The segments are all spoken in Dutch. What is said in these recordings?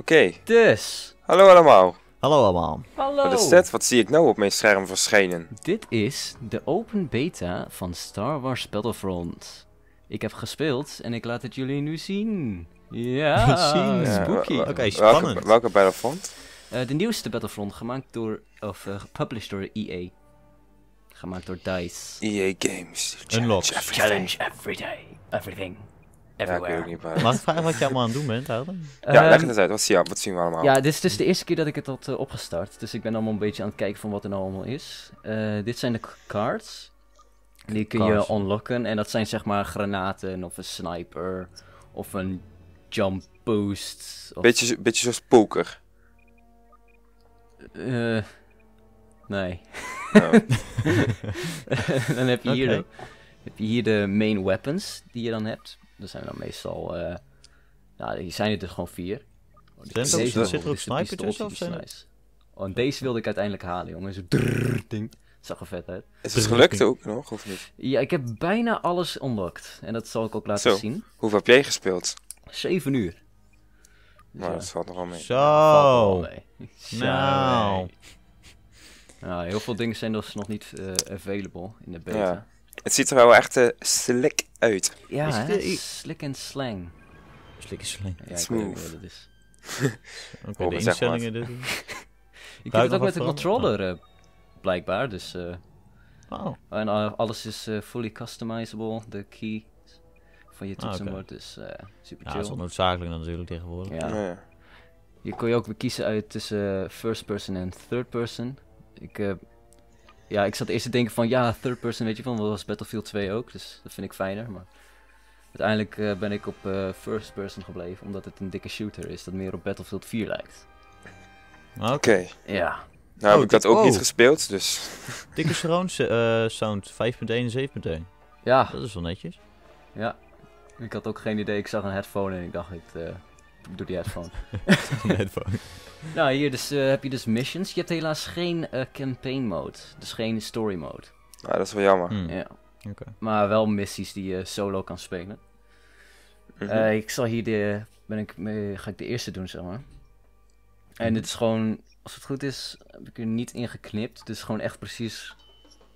Oké. Dus. Hallo allemaal. Hallo allemaal. Hallo. Wat is dit? Wat zie ik nou op mijn scherm verschijnen? Dit is de open beta van Star Wars Battlefront. Ik heb gespeeld en ik laat het jullie nu zien. Ja, spooky. Ja, Oké, spannend. Welke Battlefront? De nieuwste Battlefront, gepublished door EA. Gemaakt door DICE. EA Games. Challenge everything. Everywhere. Ja, ik weet ook niet waar. Mag ik vragen wat je allemaal aan het doen bent, Alden? Ja, leg het eens uit. Wat zien we allemaal? Ja, dit is dus de eerste keer dat ik het had opgestart. Dus ik ben allemaal een beetje aan het kijken van wat er nou allemaal is. Dit zijn de cards. Die kun je unlocken. En dat zijn zeg maar granaten of een sniper. Of een jump boost. Of... Beetje zoals poker. Nee. Oh. Dan heb je, hier de main weapons die je dan hebt. Dat zijn dan meestal... nou, hier zijn het er gewoon 4. Zit er ook sniper tussen of zijn het? Oh, en deze wilde ik uiteindelijk halen, jongens. Zo drrrr, ding. Zag er vet uit. Is het gelukt ook nog, of niet? Ja, ik heb bijna alles unlocked. En dat zal ik ook laten zien. Hoeveel heb jij gespeeld? 7 uur. Nou, dat valt nogal mee. Zo. Nou. Nou, heel veel dingen zijn dus nog niet available in de beta. Ja. Het ziet er wel echt slick uit. Ja, hè? Slick en slang. Slick en slang. Ja, smooth. Ik weet niet wat dat is. Oké, de instellingen dus. Je kunt het ook met de controller, blijkbaar, dus... wow. En alles is fully customizable, de key van je toetsenbord, dus super chill. Ja, dat is onnoodzakelijk natuurlijk tegenwoordig. Ja. Ja. Je kon je ook weer kiezen uit tussen first person en third person. Ik zat eerst te denken van ja, third person, weet je wel, dat was Battlefield 2 ook, dus dat vind ik fijner, maar uiteindelijk ben ik op first person gebleven, omdat het een dikke shooter is dat meer op Battlefield 4 lijkt. Oké. Ja. Nou heb ik dat ook niet gespeeld, dus... Dikke surround sound 5.1 en 7.1. Ja. Dat is wel netjes. Ja. Ik had ook geen idee, ik zag een headphone en ik dacht, ik doe die headphone. Nou, hier dus, heb je dus missions. Je hebt helaas geen campaign mode. Dus geen story mode. Ah, dat is wel jammer. Ja. Okay. Maar wel missies die je solo kan spelen. Ik zal hier de... ga ik de eerste doen, zeg maar. En dit is gewoon... Als het goed is, heb ik er niet in geknipt. Dus gewoon echt precies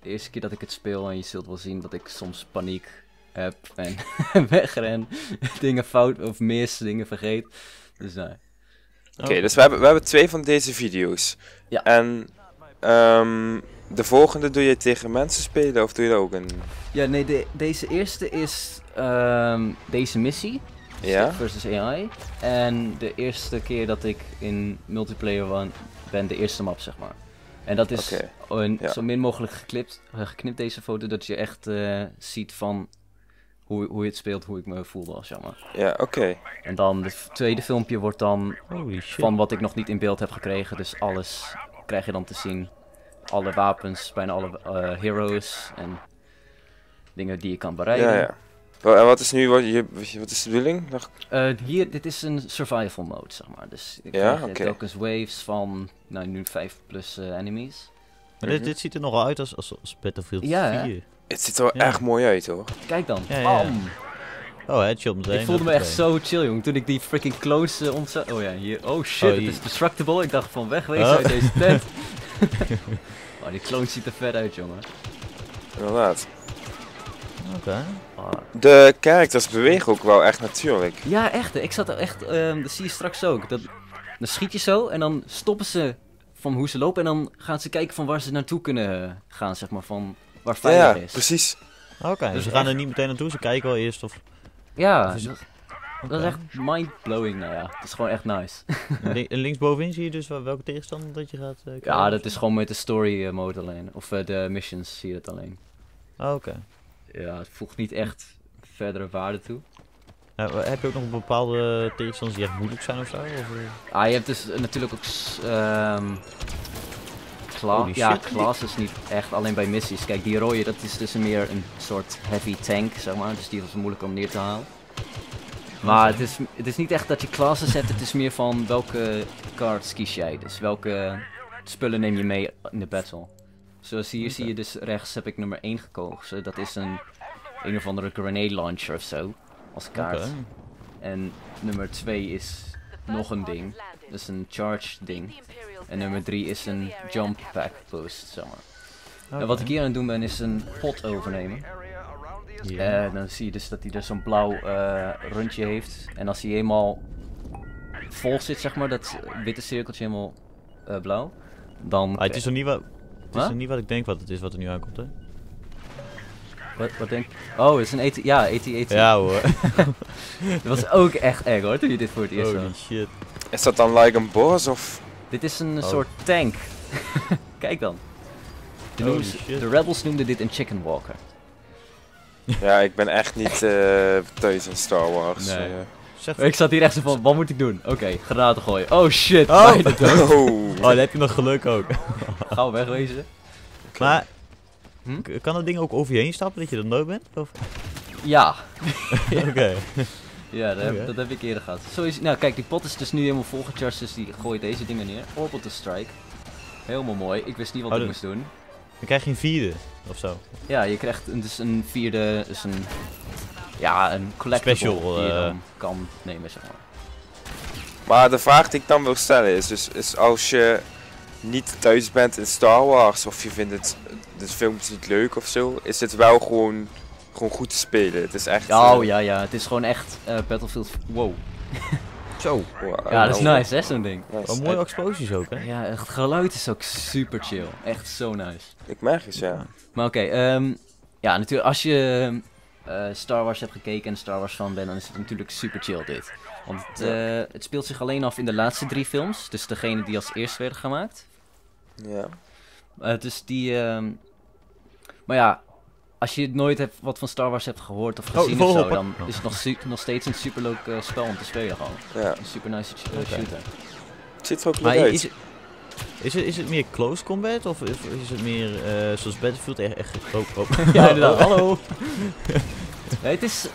de eerste keer dat ik het speel. En je zult wel zien dat ik soms paniek heb. En wegren. Dingen fout of mis. Dingen vergeet. Dus nou... Oké, dus we hebben 2 van deze video's. Ja. En de volgende doe je tegen mensen spelen of doe je dat ook een... Ja, nee, deze eerste is deze missie. Ja. Versus AI. En de eerste keer dat ik in multiplayer ben, de eerste map, zeg maar. En dat is zo min mogelijk geknipt, deze foto, dat je echt ziet van... Hoe je het speelt, hoe ik me voelde als jammer. Ja, oké. En dan het tweede filmpje wordt dan van wat ik nog niet in beeld heb gekregen. Dus alles krijg je dan te zien. Alle wapens, bijna alle heroes en dingen die je kan bereiden. Ja, ja. En wat is nu wat is de bedoeling? Dit is een survival mode, zeg maar. Dus ik krijg telkens waves van nu 5 plus enemies. Maar dit ziet er nogal uit als Battlefield 4. Het ziet er wel echt mooi uit, hoor. Kijk dan. Ja, ja. Oh, headshot meteen. Ik voelde me echt zo chill, jong. Toen ik die freaking clones ontzet... Oh ja, hier. Oh shit, het is destructible. Ik dacht van wegwezen uit deze tent. Oh, die clones ziet er vet uit, jongen. Inderdaad. Oké. De characters bewegen ook wel echt natuurlijk. Ja, echt. Ik zat er echt... dat zie je straks ook. Dan schiet je zo en dan stoppen ze van hoe ze lopen. En dan gaan ze kijken van waar ze naartoe kunnen gaan, zeg maar. Van... Waar veilig is. Ja, precies. Oké, dus ze gaan er niet meteen naartoe, ze kijken wel eerst of... Ja, dat is echt mindblowing, nou ja. Dat is gewoon echt nice. En linksbovenin zie je dus welke tegenstander dat je gaat... ja, dat is gewoon met de story mode alleen. Of de missions zie je dat alleen. Oké. Ja, het voegt niet echt verdere waarde toe. Heb je ook nog bepaalde tegenstanders die echt moeilijk zijn ofzo? Ah, je hebt dus natuurlijk ook... class is niet echt alleen bij missies. Kijk, die rode, dat is dus meer een soort heavy tank, zeg maar. Dus die was moeilijk om neer te halen. Maar het is niet echt dat je classes hebt, het is meer van welke cards kies jij. Dus welke spullen neem je mee in de battle. Zoals hier zie je dus rechts heb ik nummer 1 gekozen. Dat is een of andere grenade launcher of zo, als kaart. En nummer 2 is nog een ding. Dat is een charge ding. En nummer 3 is een jump pack boost, zeg maar. Okay. En wat ik hier aan het doen ben is een pot overnemen. Yeah. En dan zie je dus dat hij dus zo'n blauw rondje heeft. En als hij helemaal vol zit, zeg maar, dat witte cirkeltje helemaal blauw. Dan... Ah, het is nog niet, niet wat ik denk wat het is wat er nu aankomt, hè? Wat denk ik? Oh, het is een AT... Ja, AT-AT. Ja hoor. Dat was ook echt eng hoor, toen je dit voor het eerst had. Holy shit. Is dat dan like een boss of...? Dit is een soort tank. Kijk dan. De Rebels noemden dit een Chicken Walker. Ja, ik ben echt niet thuis in Star Wars. Nee. Ik zat hier echt zo van, wat moet ik doen? Oké, granaten gooien. Oh shit! Oh, daar heb je nog geluk ook. Gauw wegwezen. Maar... Hm? Kan dat ding ook over je heen stappen, dat je er nooit bent? Of? Ja. Oké. Ja, dat heb ik eerder gehad. Sowieso, nou kijk, die pot is dus nu helemaal volgecharged, dus die gooit deze dingen neer. Orbital Strike. Helemaal mooi. Ik wist niet wat ik moest doen. Dan krijg je een vierde, ofzo. Ja, je krijgt dus een vierde, dus een... Ja, een collectible special, die je dan kan nemen, zeg maar. Maar de vraag die ik dan wil stellen is dus, is als je niet thuis bent in Star Wars, of je vindt het... de film is niet leuk of zo, is het wel gewoon goed te spelen. Het is echt... Oh ja, ja. Het is gewoon echt Battlefield... Wow. Zo. Wow, ja, dat is nice hè, zo'n ding. Nice. Wat mooie explosies ook hè. Ja, het geluid is ook super chill. Echt zo nice. Ik merk het, ja. Maar oké, ja natuurlijk als je Star Wars hebt gekeken en Star Wars fan bent, dan is het natuurlijk super chill dit. Want het speelt zich alleen af in de laatste 3 films. Dus degene die als eerste werden gemaakt. Ja. Dus die... Maar ja, als je nooit wat van Star Wars hebt gehoord of gezien ofzo, dan is het nog steeds een superleuk spel om te spelen gewoon. Ja. Een super nice shooter. Het ziet er ook leuk uit. Is het meer close combat of is het meer zoals Battlefield echt... Ja, inderdaad. Hallo! Nee, het is...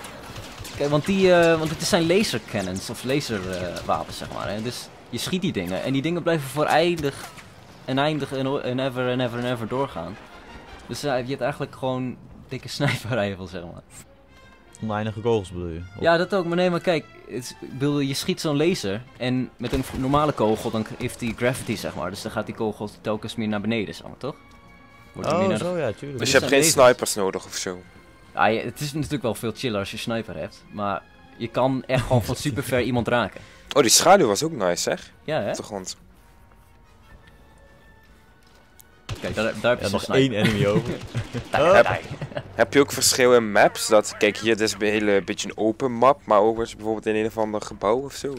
Kijk, want het zijn laser cannons of laserwapens zeg maar. Hè? Dus je schiet die dingen en die dingen blijven voor eindig en ever en ever en ever doorgaan. Dus je hebt eigenlijk gewoon dikke sniperrijvel, zeg maar. Oneindige kogels bedoel je? Of? Ja, dat ook. Maar nee, maar kijk, je schiet zo'n laser en met een normale kogel dan heeft die gravity, zeg maar. Dus dan gaat die kogel telkens meer naar beneden, zeg maar, toch? Ja, tuurlijk. Dus je hebt geen snipers nodig of zo? Ja, het is natuurlijk wel veel chiller als je sniper hebt, maar je kan echt gewoon van super ver iemand raken. Oh, die schaduw was ook nice, zeg. Ja, hè? Op de grond. Kijk, daar heb je nog één enemy over. Heb je ook verschil in maps? Dat, kijk, hier is een hele beetje een open map, maar ook eens bijvoorbeeld in een of ander gebouw of zo.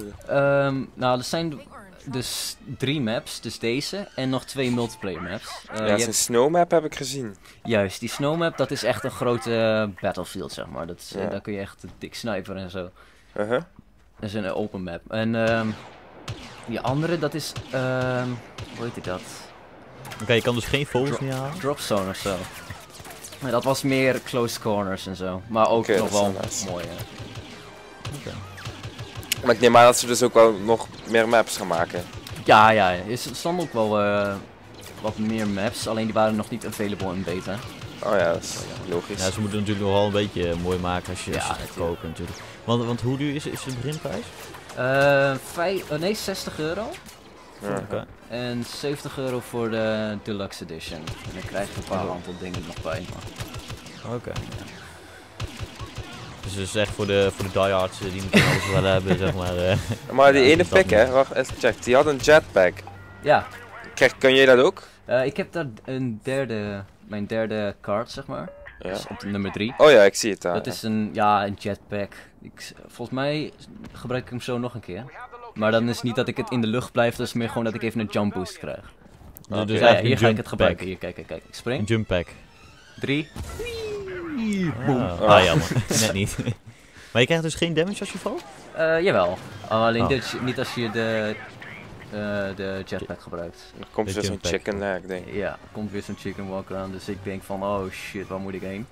Nou, er zijn dus 3 maps, dus deze en nog 2 multiplayer maps. Ja, dat is een snowmap heb ik gezien. Juist, die snowmap dat is echt een grote battlefield, zeg maar. Daar kun je echt dik sniper en zo. Dat is een open map. En die andere, dat is... hoe heet dat? Oké, je kan dus geen vogels meer halen. Dropzone ofzo. Maar dat was meer close corners en zo. Maar ook nog wel mooi. Maar ik neem aan dat ze dus ook wel nog meer maps gaan maken. Ja, ja. Er stonden ook wel wat meer maps. Alleen die waren nog niet available in beta. Oh ja, dat is logisch. Ja, ze moeten natuurlijk nog wel een beetje mooi maken als je het gaat kopen natuurlijk. Want hoe duur is de beginprijs? €60. Ja. En €70 voor de Deluxe Edition. En dan krijg je een paar aantal dingen nog bij. Oké. Dus het is echt voor de diehards die moeten alles wel hebben, zeg maar. Maar die ene pick, hè, wacht even check, die had een jetpack. Ja. Kun jij dat ook? Ik heb daar mijn derde kaart, zeg maar. Ja. Dus op nummer 3. Oh ja, ik zie het daar. Dat is een jetpack. Volgens mij gebruik ik hem zo nog een keer. Maar dan is het niet dat ik het in de lucht blijf, dat is meer gewoon dat ik even een jump boost krijg. Okay. Dus ja, hier ga ik het gebruiken. Hier, kijk. Ik spring. Een jump pack. 3. Wee, boom. Ah jammer. Net niet. Maar je krijgt dus geen damage als je valt? Jawel. Alleen niet als je de jetpack gebruikt. Er komt weer zo'n chicken lag, denk ik. Ja, er komt weer zo'n chicken walker aan. Dus ik denk van, oh shit, waar moet ik heen?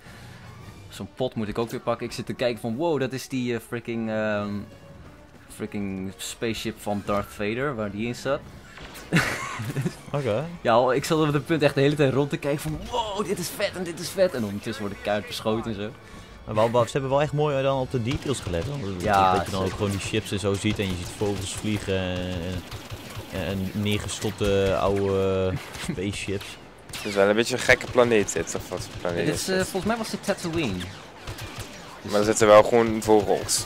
Zo'n pot moet ik ook weer pakken. Ik zit te kijken van, wow, dat is die freaking spaceship van Darth Vader, waar die in zat. Oké. Ja, ik zat op dat punt echt de hele tijd rond te kijken van wow, dit is vet en dit is vet. En ondertussen word ik keihard beschoten en zo. Maar ze hebben wel echt mooi dan op de details gelet. Ja, dat je dan ook gewoon die chips en zo ziet en je ziet vogels vliegen en neergestotte oude spaceships. Het is wel een beetje een gekke planeet dit, of wat voor planeet is dit? Volgens mij was het Tatooine. Maar er zitten wel gewoon vogels.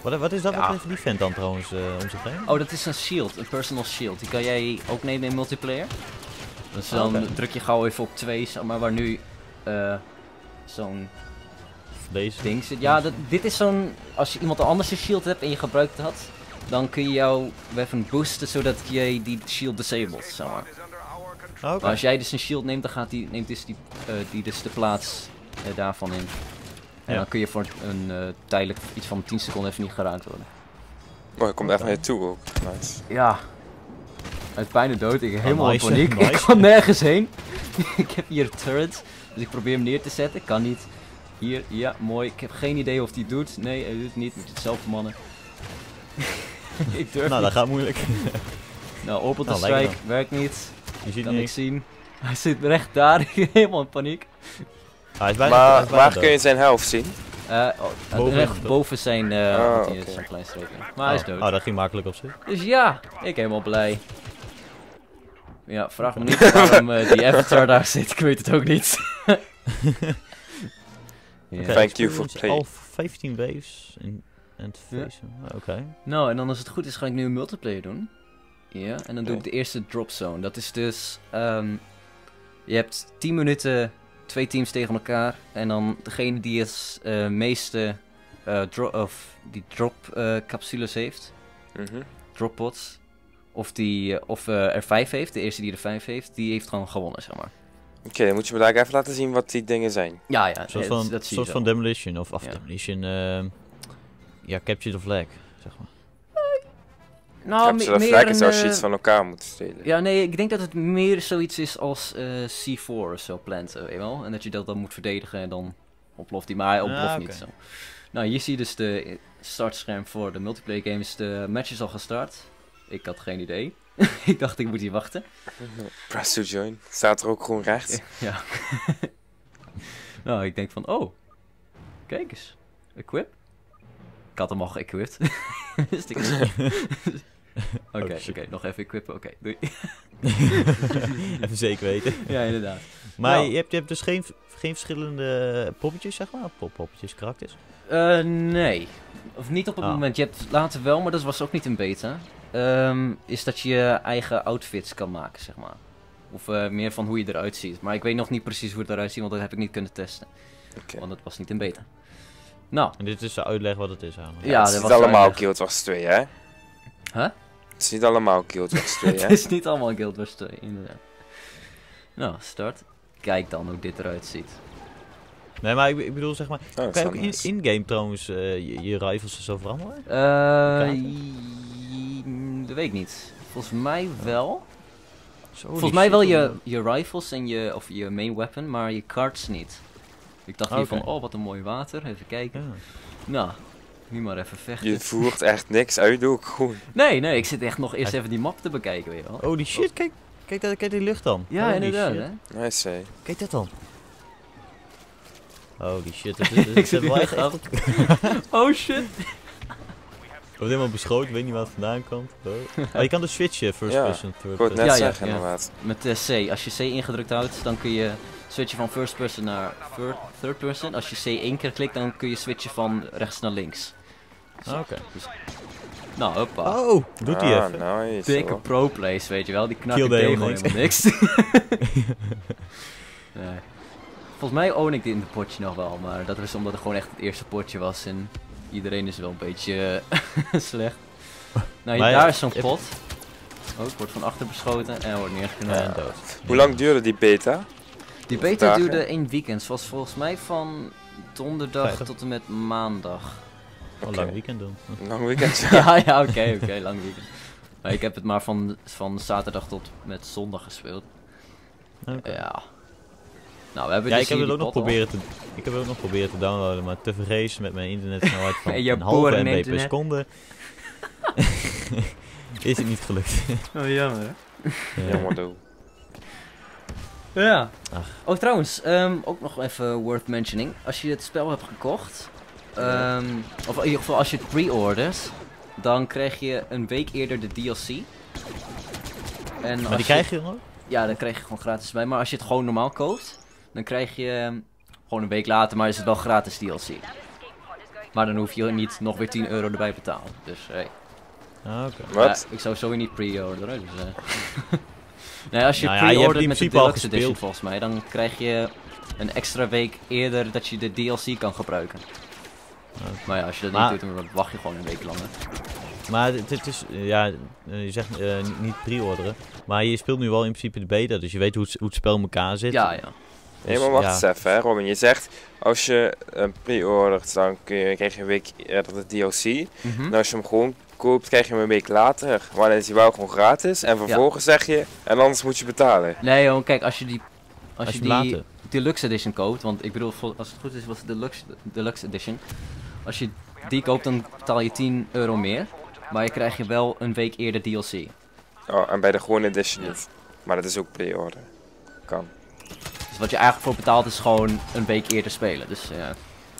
Wat is dat wat even die vent dan trouwens om zich heen? Oh, dat is een shield, een personal shield. Die kan jij ook nemen in multiplayer. Dus dan druk je gauw even op 2, maar waar nu zo'n ding zit. Ja, dit is zo'n, als je iemand anders een shield hebt en je gebruikt dat, dan kun je jouw weapon boosten zodat jij die shield disabled, zeg maar. Okay. Maar als jij dus een shield neemt, dan gaat die, neemt dus die dus de plaats daarvan in. En dan kun je voor een tijdelijk iets van 10 seconden even niet geraakt worden. Oh, ik kom daar even naar je toe ook. Nice. Ja. Uit pijn en dood, ik helemaal in paniek. Ik kan nergens heen. Ik heb hier een turret, dus ik probeer hem neer te zetten. Ik kan niet. Hier, ja, mooi. Ik heb geen idee of die doet. Nee, hij doet het niet. Moet je het zelf vermannen. Ik durf niet. Dat gaat moeilijk. Nou, Orbital Strike werkt niet. Je ziet kan niks zien. Hij zit recht daar, helemaal in paniek. Ah, is bijna, maar waar kun je zijn helft zien? Boven zijn zijn klein streepje. Maar hij is dood. Oh, dat ging makkelijk op zich. Dus ja, ik helemaal blij. Ja, vraag me niet waarom die avatar daar zit, ik weet het ook niet. Thank you for playing. Al 15 waves in het feesten. Oké. Nou, en dan als het goed is ga ik nu een multiplayer doen. Ja, en dan doe ik de eerste drop zone. Dat is dus, je hebt 10 minuten... 2 teams tegen elkaar en dan degene die het meeste dropcapsules heeft, droppots, of die er 5 heeft, de eerste die er 5 heeft, die heeft gewoon gewonnen, zeg maar. Oké, dan moet je me daar even laten zien wat die dingen zijn. Ja, ja, dat zie je. Soort van demolition of demolition, ja, capture the flag, zeg maar. Nou, capture the flag is als je iets van elkaar moet stelen. Ja, nee, ik denk dat het meer zoiets is als C4 of zo, planten. En dat je dat dan moet verdedigen en dan oploft die, maar hij oploft niet zo. Nou, hier zie je dus de startscherm voor de multiplayer games. De match is al gestart. Ik had geen idee. Ik dacht, ik moet hier wachten. Press to join. Staat er ook gewoon rechts. Ja. Nou, ik denk van, oh, kijk eens. Equip. Ik had hem al geëquipt. Wist ik niet. Oké, nog even equippen. Oké, doei. Even zeker weten. Ja, inderdaad. Maar nou, je hebt dus geen verschillende poppetjes, zeg maar? Poppetjes, karakters? Nee. Of niet op het moment. Je hebt later wel, maar dat was ook niet in beta. Is dat je eigen outfits kan maken, zeg maar. Of meer van hoe je eruit ziet. Maar ik weet nog niet precies hoe het eruit ziet, want dat heb ik niet kunnen testen. Want dat was niet in beta. Nou. En dit is de uitleg wat het is eigenlijk. Ja, het is niet allemaal Guild Wars 2, hè? Huh? Het is niet allemaal Guild Wars 2, hè? Het is niet allemaal Guild Wars 2, inderdaad. Nou, start. Kijk dan hoe dit eruit ziet. Nee, maar ik bedoel, zeg maar... kan je ook in-game trouwens je rifles en zo veranderen? Dat weet ik niet. Volgens mij wel. Volgens mij wel je rifles en je main weapon, maar je cards niet. Ik dacht hier van, oh wat een mooi water, even kijken. Ja. Nou, nu maar even vechten. Je voert echt niks uit ook gewoon. Nee, ik zit echt nog eerst even die map te bekijken, weet je wel. Oh die shit, kijk die lucht dan. Ja, inderdaad hè. Nice hè. Kijk dat dan. Oh die shit, ik zit wel echt af. Oh shit. Ik word helemaal beschoten, ik weet niet waar het vandaan komt. Je kan dus switchen, first person, third person. Ja, inderdaad. Met C. Als je C ingedrukt houdt, dan kun je switchen van first person naar third person. Als je C 1 keer klikt, dan kun je switchen van rechts naar links. Oké. Dus... nou, hoppa. Oh, doet hij even. Nice, dikke pro-plays, weet je wel. Die knakken tegen helemaal niks. Nee. Volgens mij own ik dit in het potje nog wel, maar dat was omdat het gewoon echt het eerste potje was. En... iedereen is wel een beetje slecht. Nou, daar is zo'n pot. Oh, het wordt van achter beschoten en wordt neergeknald en dood. Hoe lang duurde die beta? Die beta duurde 1 weekend. Zoals volgens mij van donderdag tot en met maandag. Een lang weekend dan. Lang weekend, ja, oké, lang weekend. Maar ik heb het maar van zaterdag tot met zondag gespeeld. Ja. Nou, we hebben ik heb het ook nog proberen te downloaden, maar tevergeefs met mijn internetsnelheid van een halve MB per seconde. Is het niet gelukt. Oh, jammer hè? Jammer doe. Ja. Ach. Oh, trouwens, ook nog even worth mentioning. Als je het spel hebt gekocht, of in ieder geval als je het pre-ordert, dan krijg je een week eerder de DLC. En maar die krijg je nog? Ja, dan krijg je gewoon gratis bij. Maar als je het gewoon normaal koopt, dan krijg je gewoon een week later, maar is het wel gratis DLC. Maar dan hoef je niet nog weer €10 erbij te betalen. Dus hey. Okay. Wat? Ja, ik zou sowieso niet pre-orderen. Dus, nee, als je pre-ordert met de Deluxe Edition volgens mij, dan krijg je een extra week eerder dat je de DLC kan gebruiken. Okay. Maar ja, als je dat niet doet, dan wacht je gewoon een week langer. Maar het is, ja, je zegt niet pre-orderen, maar je speelt nu wel in principe de beta, dus je weet hoe het spel in elkaar zit. Ja, ja. Nee, maar wacht eens even, hè, Robin. Je zegt, als je hem pre-ordert, dan krijg je een week eerder de DLC. Mm-hmm. En als je hem gewoon koopt, krijg je hem een week later. Maar dan is hij wel gewoon gratis. En vervolgens zeg je, en anders moet je betalen. Nee, joh, kijk, als je die Deluxe Edition koopt, want ik bedoel, als het goed is, was het Deluxe Edition. Als je die koopt, dan betaal je €10 meer. Maar je krijgt je wel een week eerder DLC. Oh, en bij de gewone edition niet. Maar dat is ook pre-order. Kan. Dus wat je eigenlijk voor betaalt is gewoon een week eerder spelen. Dus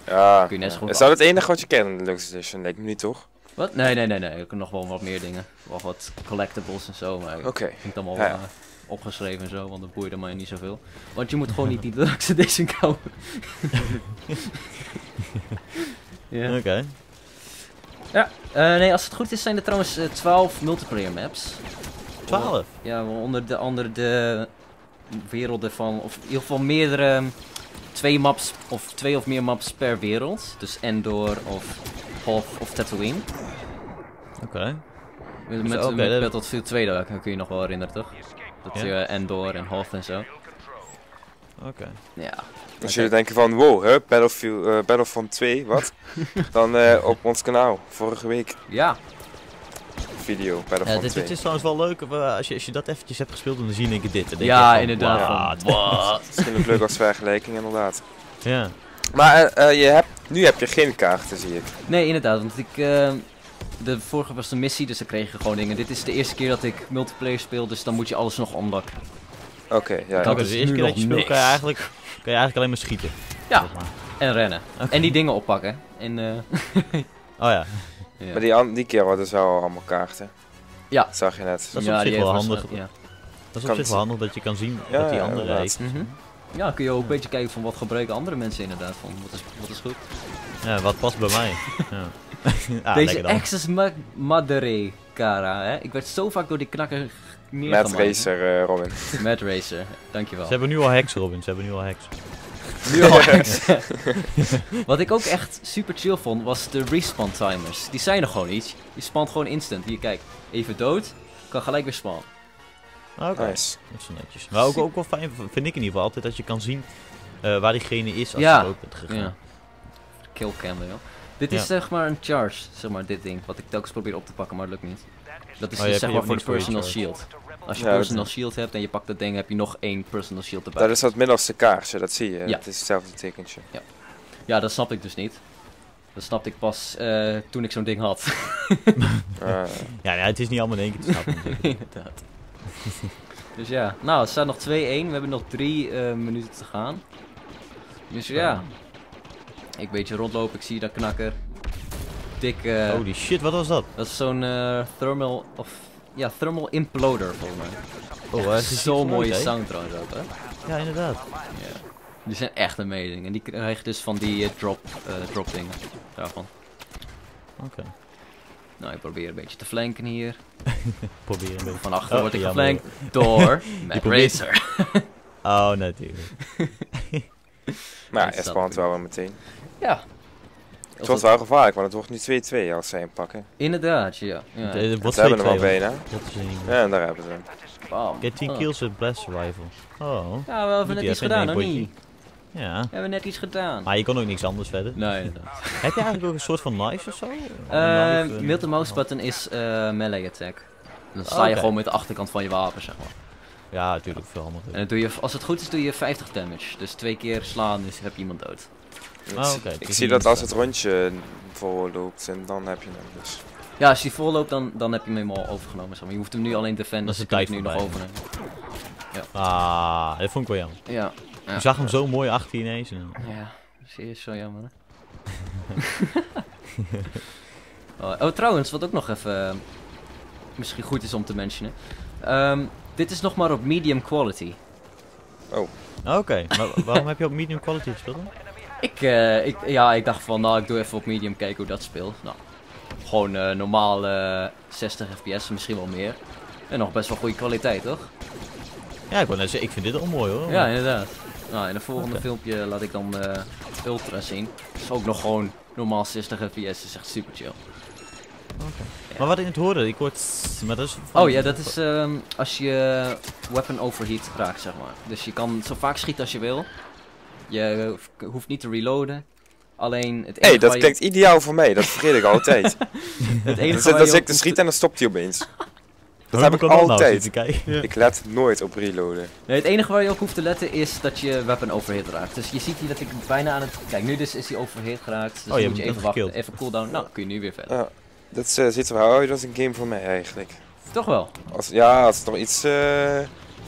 ja. Kun je net zo goed is dat het enige wat je kent in de Deluxe Edition? Lijkt me niet, toch? Wat? Nee. Ik heb nog wel wat meer dingen. Wel wat collectibles en zo. Maar ik heb het allemaal opgeschreven en zo, want dat boeide mij niet zoveel. Want je moet gewoon niet die Deluxe Edition kopen. Ja. Oké. Ja, nee, als het goed is zijn er trouwens 12 multiplayer maps. 12? Ja, onder de andere de werelden van, of in ieder geval meerdere, twee of meer maps per wereld. Dus Endor of Hoth of Tatooine. Oké. Met Battlefield 2, dat kun je nog wel herinneren, toch? Dat Endor en Hoth en zo. Oké. Ja. Als jullie denken van, wow, hè, Battlefront 2, wat? Dan op ons kanaal, vorige week. Ja. Video, Battlefront 2. Dit is trouwens wel leuk, als je dat eventjes hebt gespeeld, dan zie ik dit. Ja, inderdaad. Het is natuurlijk leuk als vergelijking, inderdaad. Ja. Maar nu heb je geen kaarten, zie ik. Nee, inderdaad, want ik... de vorige was de missie, dus dan kreeg je gewoon dingen. Dit is de eerste keer dat ik multiplayer speel, dus dan moet je alles nog unlocken. Oké, ja. Dat is de eerste keer dat je speelt, kan je eigenlijk alleen maar schieten. Ja, zeg maar. En rennen. Okay. En die dingen oppakken. En, Maar die keer hadden ze al allemaal kaarten. Ja. Dat zag je net. Dat is op zich wel handig. Ja. Dat is op zich wel handig dat je kan zien wat die andere heeft. Ja, kun je ook een beetje kijken van wat gebruiken andere mensen inderdaad. Van wat is goed. Ja, wat past bij mij. Deze Access Madere Cara, hè. Ik werd zo vaak door die knakker Mad Racer, Robin. Mad Racer, dankjewel. Ze hebben nu al hacks, Robin. Wat ik ook echt super chill vond, was de respawn timers. Die zijn er gewoon niet. Je spant gewoon instant. Hier, kijk. Even dood. Kan gelijk weer spawnen. Oké. Nice. Dat is netjes. Maar ook wel fijn, vind ik in ieder geval altijd, dat je kan zien waar diegene is als je dood bent gegaan. Ja. Killcam, joh. Dit is zeg maar een charge, zeg maar dit ding. Wat ik telkens probeer op te pakken, maar het lukt niet. Dat is zeg maar voor de personal shield. Als je personal shield hebt en je pakt dat ding, heb je nog 1 personal shield erbij. Dat is dat middelste kaarsje, dat zie je. Ja. Het is hetzelfde tekentje. Ja, dat snap ik dus niet. Dat snapte ik pas toen ik zo'n ding had. Het is niet allemaal in één keer te snappen. Inderdaad. Dus ja, nou, het staat nog 2-1. We hebben nog 3 minuten te gaan. Dus ja. Ik weet je rondlopen, ik zie dat knakker. Dik. Holy shit, wat was dat? Dat is zo'n thermal of... Ja, Thermal Imploder volgens mij. Oh, dat is zo'n mooie sound trouwens ook, hè? Ja, inderdaad. Yeah. Die zijn echt amazing. En die krijg je dus van die drop dingen. Daarvan. Oké. Nou, ik probeer een beetje te flanken hier. Van achter word ik geflankt door Mad Racer. Oh, natuurlijk. Maar het spant wel meteen. Ja. Het wordt wel gevaarlijk, want het wordt nu 2-2 als zij hem pakken. Inderdaad, ja. Ze hebben hem al bijna. Ja, en daar hebben ze hem. Get 10 kills with blast rifle. Oh. Ja, we hebben net iets gedaan, nog niet? Ja. We hebben net iets gedaan. Maar je kon ook niks anders verder. Nee, inderdaad. Heb je eigenlijk ook een soort van knife of zo? Middle mouse button is melee attack. Dan sta je gewoon met de achterkant van je wapen, zeg maar. Ja, natuurlijk. Veel handiger. En dan doe je, als het goed is, doe je 50 damage. Dus 2 keer slaan, dus heb je iemand dood. Ik zie dat als het rondje voorloopt en dan heb je hem dus. Ja, als hij voorloopt dan heb je hem helemaal overgenomen. Je hoeft hem nu alleen te defenden, dus je kunt het nu nog overnemen. Ja. Ah, dat vond ik wel jammer. Ja. Je zag hem zo mooi achter je ineens. En... ja, serieus zo jammer. Hè? Oh, trouwens, wat ook nog even misschien goed is om te mentionen. Dit is nog maar op medium quality. Oh. Oké, maar waarom heb je op medium quality gespeeld dan? Ik dacht van, nou, ik doe even op medium kijken hoe dat speelt. Nou, gewoon normaal 60 fps, misschien wel meer. En nog best wel goede kwaliteit, toch? Ja, ik wou net zeggen, ik vind dit al mooi hoor. Ja, inderdaad. Nou, in het volgende filmpje laat ik dan Ultra zien. Dat is ook nog gewoon normaal 60 fps, is echt super chill. Okay. Ja. Maar wat ik net hoorde, ik hoorde... maar dat is... oh ja, dat is als je weapon overheat raakt, zeg maar. Dus je kan zo vaak schieten als je wil. Je hoeft niet te reloaden. Alleen het enige dat klinkt ideaal voor mij, dat vergeet ik altijd. Het enige dan zit ik te schieten en dan stopt hij opeens. Dat heb ik altijd. Ik let nooit op reloaden. Nee, het enige waar je op hoeft te letten is dat je weapon overhit raakt. Dus je ziet hier dat ik bijna aan het... kijk, nu dus is hij overhit geraakt. Dus moet je even wachten, even cooldown. Nou, kun je nu weer verder. Dat zit er wel uit als een game voor mij eigenlijk. Toch wel? Als, ja, als ik nog iets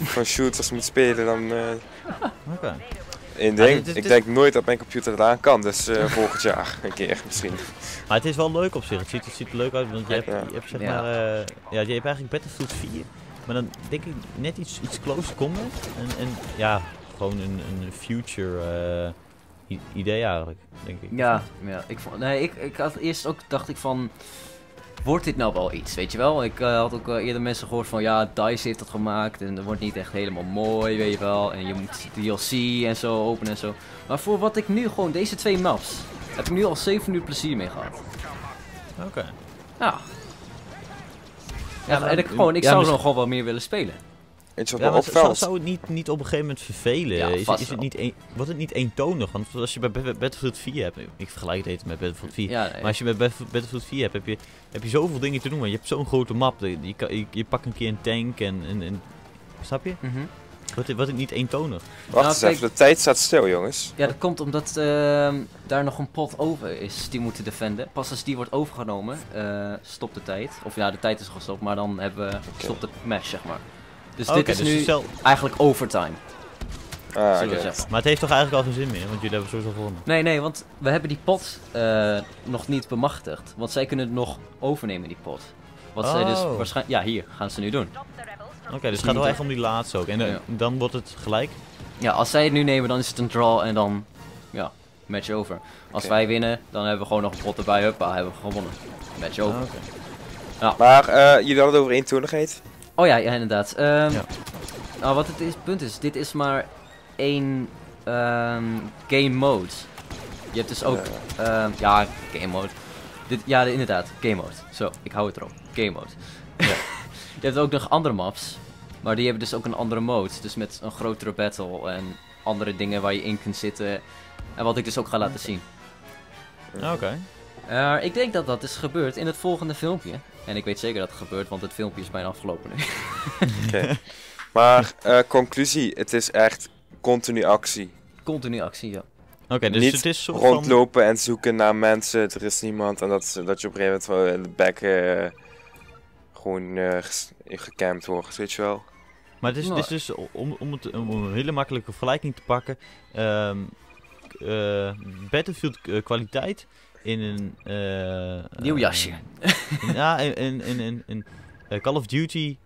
van shooters moet spelen, dan... Oké. Ik denk nooit dat mijn computer het aan kan, dus volgend jaar een keer misschien. Maar het is wel leuk op zich, het ziet er leuk uit, want je hebt, zeg maar, je hebt eigenlijk Battlefield 4, maar dan denk ik net iets close combat en ja, gewoon een future idee eigenlijk, denk ik. Ja, ik had eerst ook, dacht ik van, wordt dit nou wel iets, weet je wel? Ik had ook eerder mensen gehoord van, ja, DICE heeft dat gemaakt en dat wordt niet echt helemaal mooi, weet je wel. En je moet DLC en zo openen en zo. Maar voor wat ik nu gewoon, deze twee maps, heb ik nu al 7 uur plezier mee gehad. Oké. Ja. Ja, en ik zou nog gewoon wel meer willen spelen. Zou het niet op een gegeven moment vervelen? Ja, wordt het niet eentonig? Want als je bij Battlefield 4 hebt, ik vergelijk het met Battlefield 4, maar als je bij Battlefield 4 hebt, heb je zoveel dingen te doen, maar je hebt zo'n grote map, je pakt een keer een tank en snap je? Wordt het niet eentonig? Wacht eens even, de tijd staat stil jongens. Ja, dat komt omdat daar nog een pot over is die moeten defenden. Pas als die wordt overgenomen, stopt de tijd. Of ja, de tijd is gestopt, maar dan stopt de match, zeg maar. Dus dit is dus nu eigenlijk overtime. Maar het heeft toch eigenlijk al geen zin meer, want jullie hebben sowieso gewonnen. Nee, want we hebben die pot nog niet bemachtigd. Want zij kunnen het nog overnemen, die pot. Wat zij dus waarschijnlijk... ja, hier gaan ze nu doen. Oké, dus het gaat wel echt om die laatste ook. En dan wordt het gelijk? Ja, als zij het nu nemen, dan is het een draw en dan... ja, match over. Als wij winnen, dan hebben we gewoon nog een pot erbij. Huppa, hebben we gewonnen. Match over. Nou. Maar jullie hadden het over eentonigheid? Oh ja, inderdaad. Nou, wat het punt is, dit is maar één game mode. Je hebt dus ook... ja, game mode. Ja, inderdaad, game mode. Zo, ik hou het erop. Game mode. Ja. Je hebt ook nog andere maps, maar die hebben dus ook een andere mode. Dus met een grotere battle en andere dingen waar je in kunt zitten. En wat ik dus ook ga laten zien. Oké. Ik denk dat dat is gebeurd in het volgende filmpje. En ik weet zeker dat het gebeurt, want het filmpje is bijna afgelopen nu. Oké. Maar conclusie, het is echt continu actie. Continu actie, ja. Oké, dus niet het is soort rondlopen van... en zoeken naar mensen, er is niemand. En dat je op een gegeven moment in de bek gewoon gecampt wordt, weet je wel. Maar het is, het is dus, om een hele makkelijke vergelijking te pakken, Battlefield kwaliteit... in een... nieuw jasje. Ja, in Call of Duty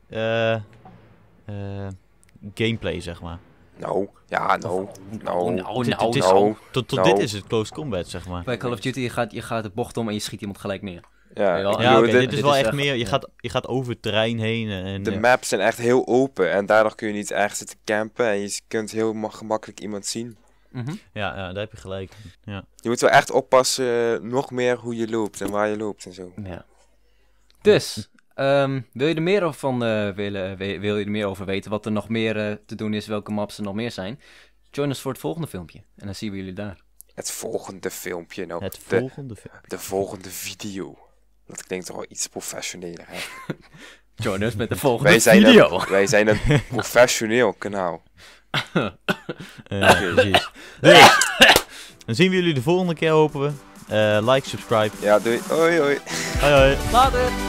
gameplay, zeg maar. Tot dit is het close combat, zeg maar. Bij Call of Duty je gaat de bocht om en je schiet iemand gelijk neer. Dit is wel echt meer, je gaat over het terrein heen. En, de maps zijn echt heel open en daardoor kun je niet echt zitten campen en je kunt heel gemakkelijk iemand zien. Ja, daar heb je gelijk. Ja. Je moet wel echt oppassen nog meer hoe je loopt en waar je loopt en zo. Ja. Dus, wil je er meer van over weten, wat er nog meer te doen is, welke maps er nog meer zijn? Join ons voor het volgende filmpje en dan zien we jullie daar. Het volgende filmpje nou. De volgende video. Dat klinkt toch wel iets professioneler, hè? Join us met de volgende video. Wij zijn een professioneel kanaal. Precies. Dus, dan zien we jullie de volgende keer, hopen we. Like, subscribe. Ja, doei. Hoi. Later.